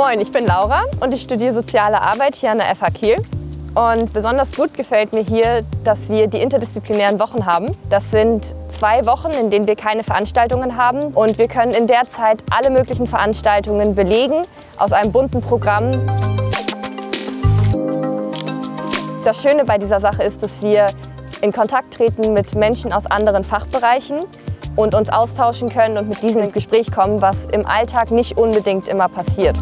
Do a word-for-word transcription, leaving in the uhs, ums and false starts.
Moin, ich bin Laura und ich studiere Soziale Arbeit hier an der F H Kiel. Und besonders gut gefällt mir hier, dass wir die interdisziplinären Wochen haben. Das sind zwei Wochen, in denen wir keine Veranstaltungen haben. Und wir können in der Zeit alle möglichen Veranstaltungen belegen aus einem bunten Programm. Das Schöne bei dieser Sache ist, dass wir in Kontakt treten mit Menschen aus anderen Fachbereichen und uns austauschen können und mit diesen ins Gespräch kommen, was im Alltag nicht unbedingt immer passiert.